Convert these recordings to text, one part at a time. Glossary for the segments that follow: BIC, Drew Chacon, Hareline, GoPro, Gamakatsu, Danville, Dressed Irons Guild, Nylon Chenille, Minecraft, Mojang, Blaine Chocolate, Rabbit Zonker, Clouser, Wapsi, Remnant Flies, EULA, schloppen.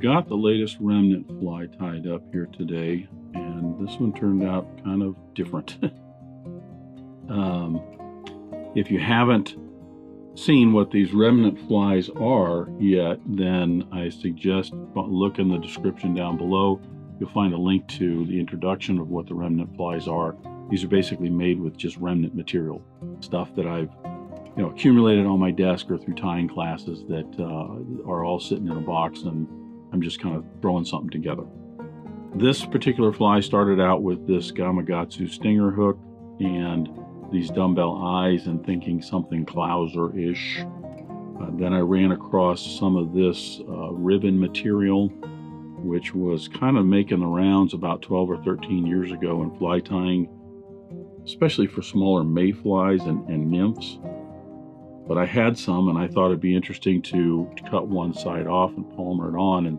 I've got the latest remnant fly tied up here today, and this one turned out kind of different. If you haven't seen what these remnant flies are yet, then I suggest look in the description down below. You'll find a link to the introduction of what the remnant flies are. These are basically made with just remnant material, stuff that I've accumulated on my desk or through tying classes that are all sitting in a box, and I'm just kind of throwing something together. This particular fly started out with this Gamakatsu stinger hook and these dumbbell eyes, and thinking something Clouser-ish. Then I ran across some of this ribbon material, which was kind of making the rounds about 12 or 13 years ago in fly tying, especially for smaller mayflies and nymphs. But I had some, and I thought it'd be interesting to cut one side off and polymer it on and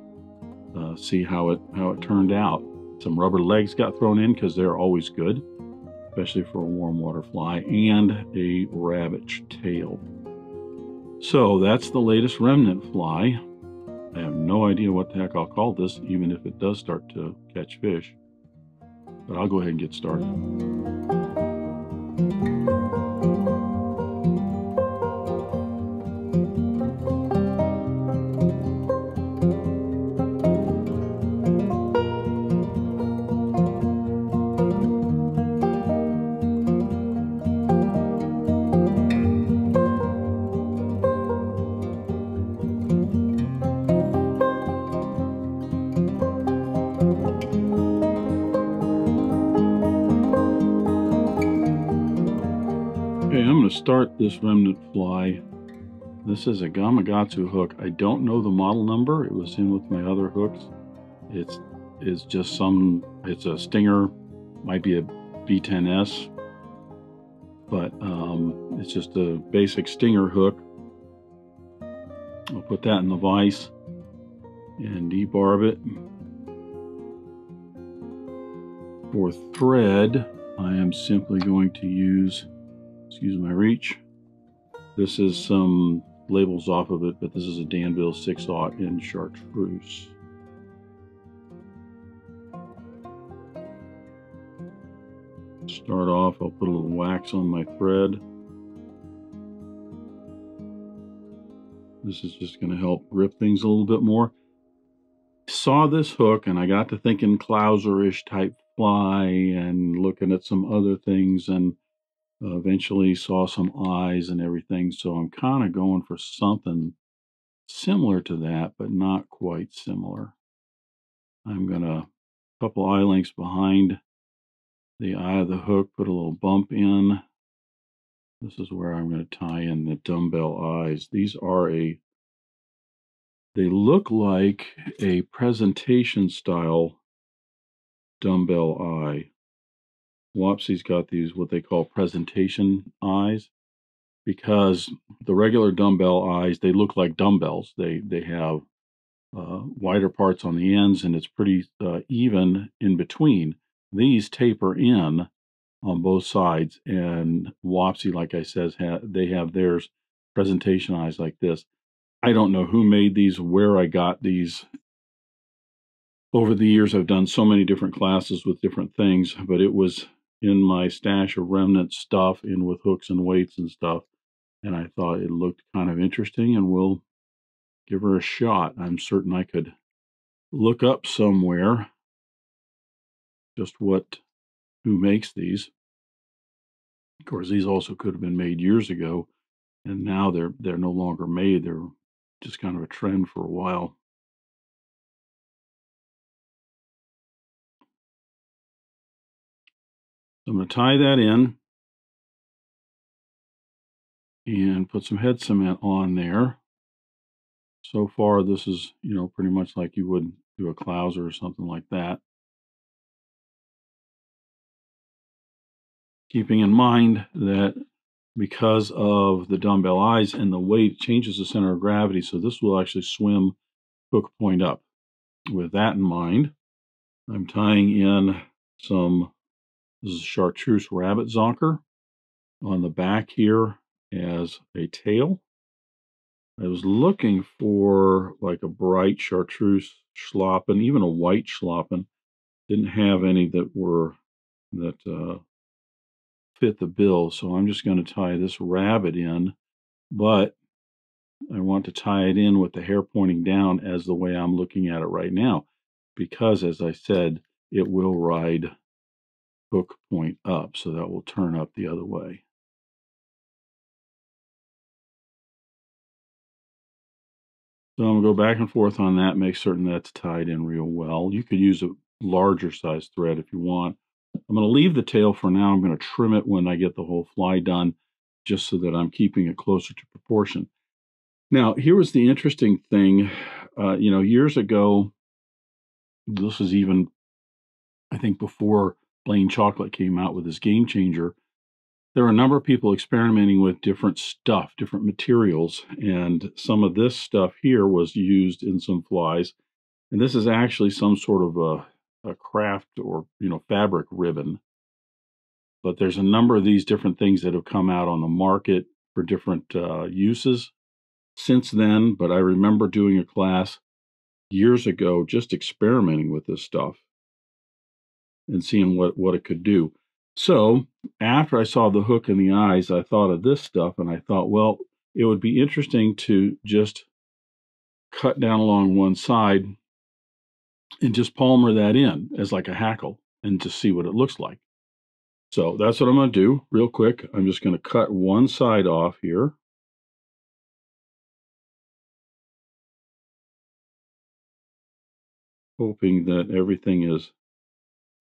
see how it turned out. Some rubber legs got thrown in because they're always good, especially for a warm water fly, and a rabbit tail. So that's the latest remnant fly. I have no idea what the heck I'll call this, even if it does start to catch fish, but I'll go ahead and get started. Start this remnant fly. This is a Gamakatsu hook. I don't know the model number. It was in with my other hooks. It's just some, it's a stinger, might be a B10S, but it's just a basic stinger hook. I'll put that in the vise and debarb it. For thread, I am simply going to use, excuse my reach, this is some labels off of it, but this is a Danville 6/0 in chartreuse. Start off, I'll put a little wax on my thread. This is just going to help grip things a little bit more. Saw this hook and I got to thinking Clouser-ish type fly and looking at some other things, and eventually saw some eyes and everything, so I'm kind of going for something similar to that, but not quite similar. I'm going to, a couple eye lengths behind the eye of the hook, put a little bump in. This is where I'm going to tie in the dumbbell eyes. These are they look like a presentation style dumbbell eye. Wapsi's got these, what they call presentation eyes, because the regular dumbbell eyes, they look like dumbbells. They have wider parts on the ends, and it's pretty even in between. These taper in on both sides, and Wapsi, like I said, they have theirs presentation eyes like this. I don't know who made these, where I got these. Over the years, I've done so many different classes with different things, but it was in my stash of remnant stuff in with hooks and weights and stuff, and I thought it looked kind of interesting, and we'll give her a shot. I'm certain I could look up somewhere just who makes these. Of course, these also could have been made years ago, and now they're no longer made. They're just kind of a trend for a while. So I'm going to tie that in and put some head cement on there. So far, this is, pretty much like you would do a Clouser or something like that. Keeping in mind that because of the dumbbell eyes and the weight, it changes the center of gravity, so this will actually swim hook point up. With that in mind, I'm tying in some. This is a chartreuse rabbit zonker on the back here as a tail. I was looking for like a bright chartreuse schloppen, even a white schloppen. Didn't have any that were fit the bill, so I'm just going to tie this rabbit in, but I want to tie it in with the hair pointing down as the way I'm looking at it right now, because as I said, it will ride hook point up, so that will turn up the other way. So I'm going to go back and forth on that, make certain that's tied in real well. You could use a larger size thread if you want. I'm going to leave the tail for now. I'm going to trim it when I get the whole fly done, just so that I'm keeping it closer to proportion. Now, here was the interesting thing. You know, years ago, this was even, I think, before Blaine Chocolate came out with his Game Changer, there were a number of people experimenting with different stuff, different materials, and some of this stuff here was used in some flies. And this is actually some sort of a craft or, you know, fabric ribbon. But there's a number of these different things that have come out on the market for different uses since then. But I remember doing a class years ago just experimenting with this stuff and seeing what it could do. So after I saw the hook in the eyes, I thought of this stuff, and I thought, well, it would be interesting to just cut down along one side and just palmer that in as like a hackle and just see what it looks like. So that's what I'm going to do real quick. I'm just going to cut one side off here. Hoping that everything is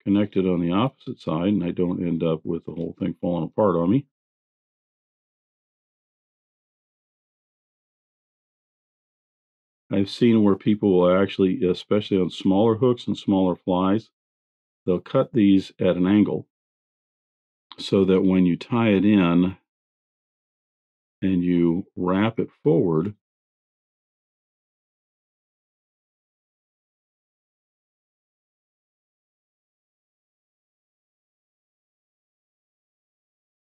connected on the opposite side, and I don't end up with the whole thing falling apart on me. I've seen where people will actually, especially on smaller hooks and smaller flies, they'll cut these at an angle so that when you tie it in and you wrap it forward,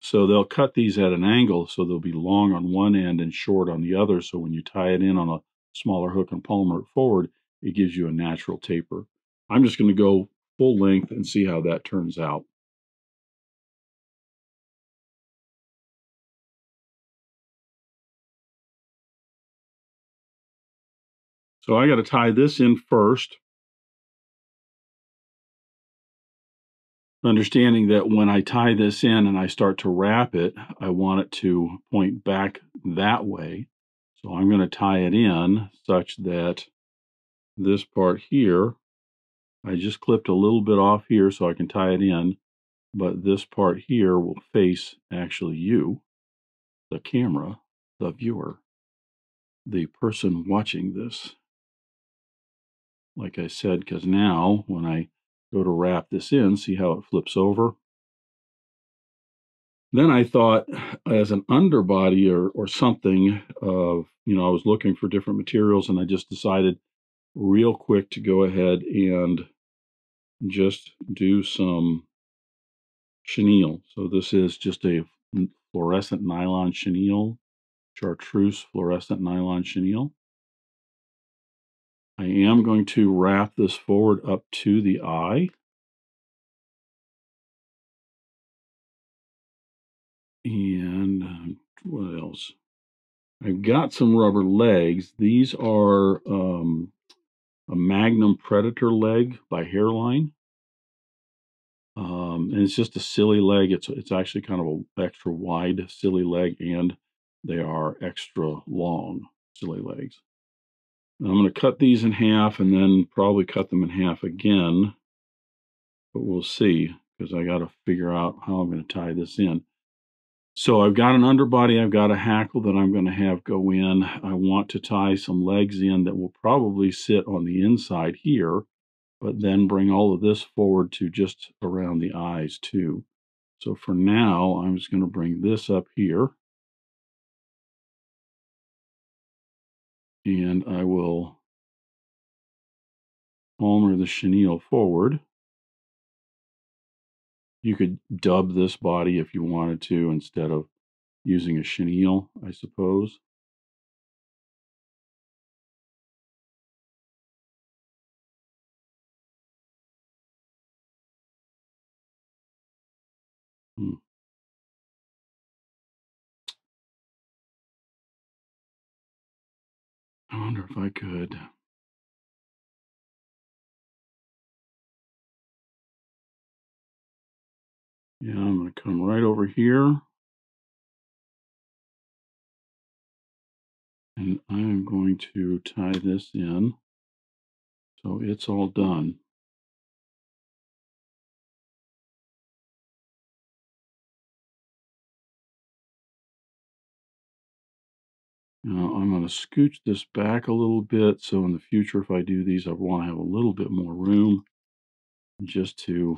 so they'll cut these at an angle, so they'll be long on one end and short on the other. So when you tie it in on a smaller hook and palmer it forward, it gives you a natural taper. I'm just going to go full length and see how that turns out. So I got to tie this in first, understanding that when I tie this in and I start to wrap it, I want it to point back that way. So I'm going to tie it in such that this part here, I just clipped a little bit off here so I can tie it in, but this part here will face actually you, the camera, the viewer, the person watching this. Like I said, because now when I go to wrap this in, see how it flips over. Then I thought, as an underbody or something of, you know, I was looking for different materials, and I just decided real quick to go ahead and just do some chenille. So this is just a fluorescent nylon chenille, chartreuse fluorescent nylon chenille. I am going to wrap this forward up to the eye. And what else? I've got some rubber legs. These are a Magnum Predator leg by Hareline. And it's just a silly leg. It's actually kind of an extra wide silly leg, and they are extra long silly legs. I'm going to cut these in half and then probably cut them in half again, but we'll see, because I got to figure out how I'm going to tie this in. So I've got an underbody, I've got a hackle that I'm going to have go in. I want to tie some legs in that will probably sit on the inside here, but then bring all of this forward to just around the eyes too. So for now, I'm just going to bring this up here. And I will palmer the chenille forward. You could dub this body if you wanted to instead of using a chenille, I suppose. Hmm. I wonder if I could. Yeah, I'm going to come right over here. And I am going to tie this in so it's all done. Now, I'm going to scooch this back a little bit, so in the future, if I do these, I want to have a little bit more room, just to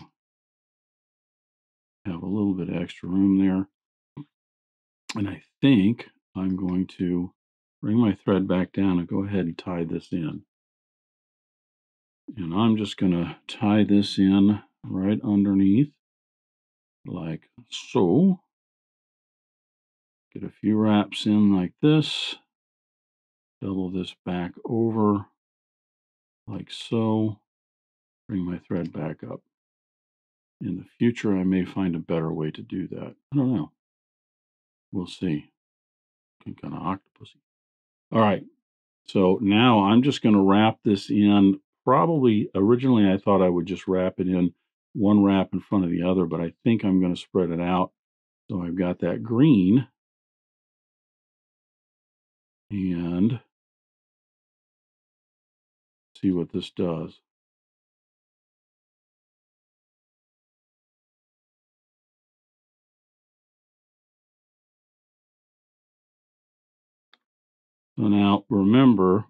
have a little bit extra room there. And I think I'm going to bring my thread back down and go ahead and tie this in. And I'm just going to tie this in right underneath, like so. Get a few wraps in like this, double this back over like so, bring my thread back up. In the future, I may find a better way to do that. I don't know. We'll see. Kind of octopusy. All right. So now I'm just going to wrap this in. Probably originally I thought I would just wrap it in one wrap in front of the other, but I think I'm going to spread it out. So I've got that green. And see what this does. So now remember,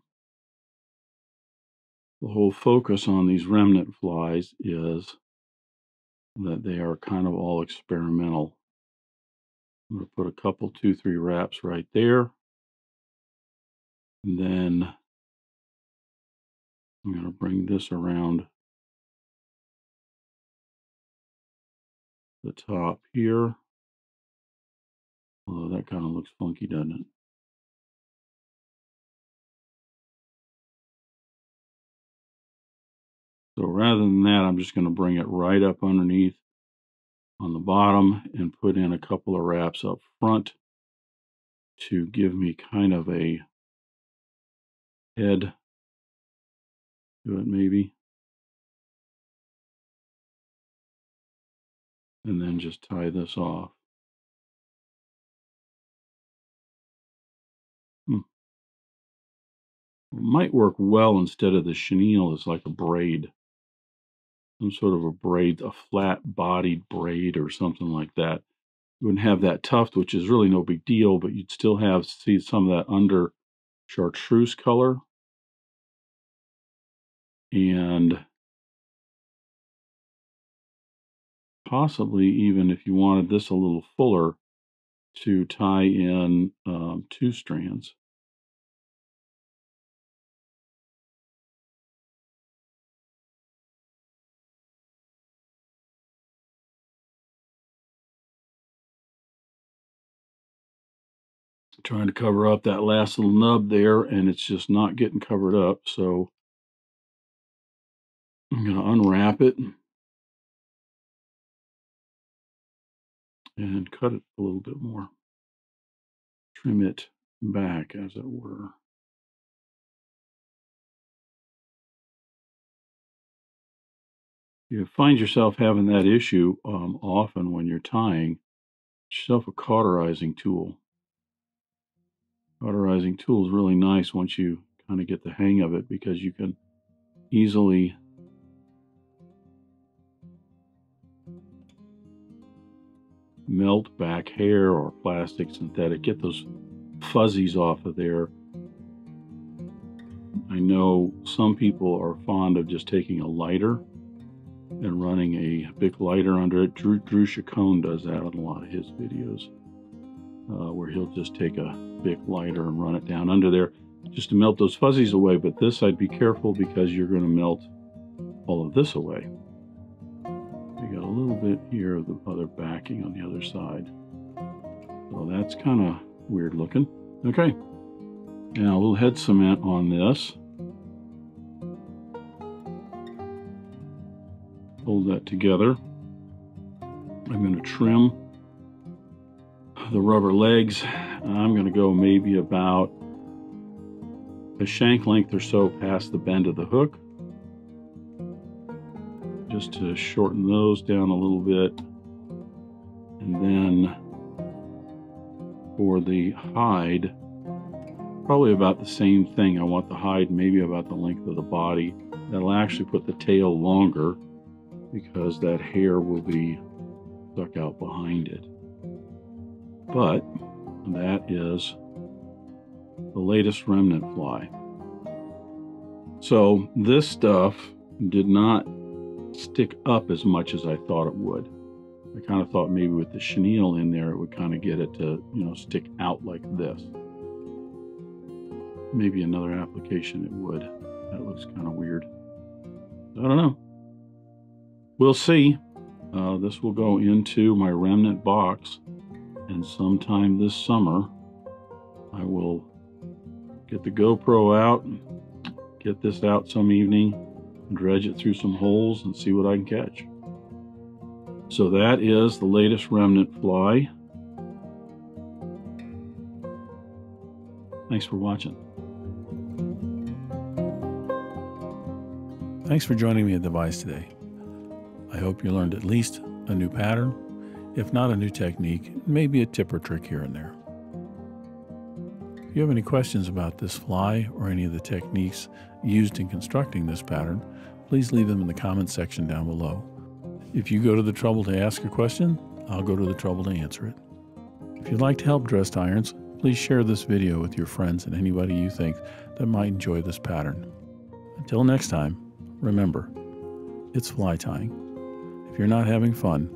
the whole focus on these remnant flies is that they are kind of all experimental. I'm going to put a couple, 2, 3 wraps right there. And then I'm going to bring this around the top here. Although that kind of looks funky, doesn't it? So rather than that, I'm just going to bring it right up underneath on the bottom and put in a couple of wraps up front to give me kind of a head to it, maybe, and then just tie this off. It might work well instead of the chenille as like a braid, some sort of a braid, a flat-bodied braid or something like that. You wouldn't have that tuft, which is really no big deal, but you'd still have see some of that under chartreuse color. And possibly, even if you wanted this a little fuller, to tie in 2 strands. Trying to cover up that last little nub there, and it's just not getting covered up, so I'm going to unwrap it and cut it a little bit more. Trim it back, as it were. You find yourself having that issue often when you're tying. Get yourself a cauterizing tool. Cauterizing tool is really nice once you kind of get the hang of it, because you can easily melt back hair or plastic, synthetic, get those fuzzies off of there. I know some people are fond of just taking a lighter and running a BIC lighter under it. Drew Chacon does that on a lot of his videos, where he'll just take a BIC lighter and run it down under there just to melt those fuzzies away. But this, I'd be careful, because you're going to melt all of this away. You got a little bit here of the other backing on the other side. So that's kind of weird looking. Okay, now a little head cement on this. Hold that together. I'm going to trim the rubber legs. I'm going to go maybe about a shank length or so past the bend of the hook, just to shorten those down a little bit. And then for the hide, probably about the same thing. I want the hide maybe about the length of the body. That'll actually put the tail longer because that hair will be stuck out behind it. But that is the latest remnant fly. So this stuff did not stick up as much as I thought it would. I kind of thought maybe with the chenille in there, it would kind of get it to, you know, stick out like this. Maybe another application it would. That looks kind of weird. I don't know. We'll see. This will go into my remnant box, and sometime this summer, I will get the GoPro out, get this out some evening, dredge it through some holes, and see what I can catch. So that is the latest remnant fly. Thanks for watching. Thanks for joining me at the Vise today. I hope you learned at least a new pattern, if not a new technique, maybe a tip or trick here and there. If you have any questions about this fly or any of the techniques used in constructing this pattern, please leave them in the comments section down below. If you go to the trouble to ask a question, I'll go to the trouble to answer it. If you'd like to help Dressed Irons, please share this video with your friends and anybody you think that might enjoy this pattern. Until next time, remember, it's fly tying. If you're not having fun,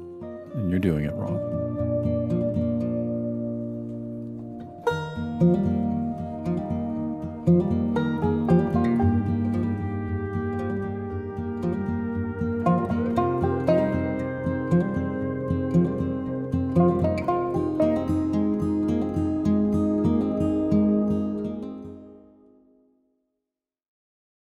then you're doing it wrong.